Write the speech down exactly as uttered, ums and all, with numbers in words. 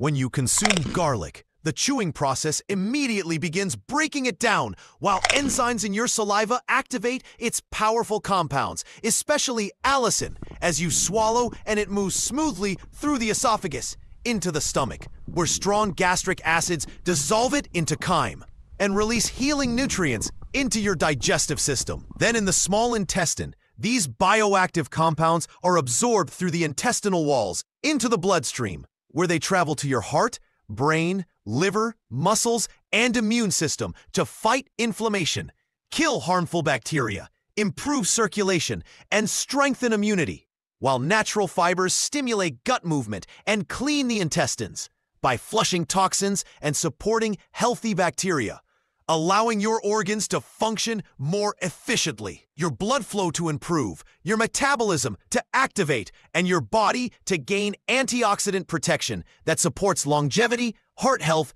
When you consume garlic, the chewing process immediately begins breaking it down, while enzymes in your saliva activate its powerful compounds, especially allicin, as you swallow, and it moves smoothly through the esophagus into the stomach, where strong gastric acids dissolve it into chyme and release healing nutrients into your digestive system. Then in the small intestine, these bioactive compounds are absorbed through the intestinal walls into the bloodstream, where they travel to your heart, brain, liver, muscles, and immune system to fight inflammation, kill harmful bacteria, improve circulation, and strengthen immunity, while natural fibers stimulate gut movement and clean the intestines by flushing toxins and supporting healthy bacteria, allowing your organs to function more efficiently, your blood flow to improve, your metabolism to activate, and your body to gain antioxidant protection that supports longevity, heart health,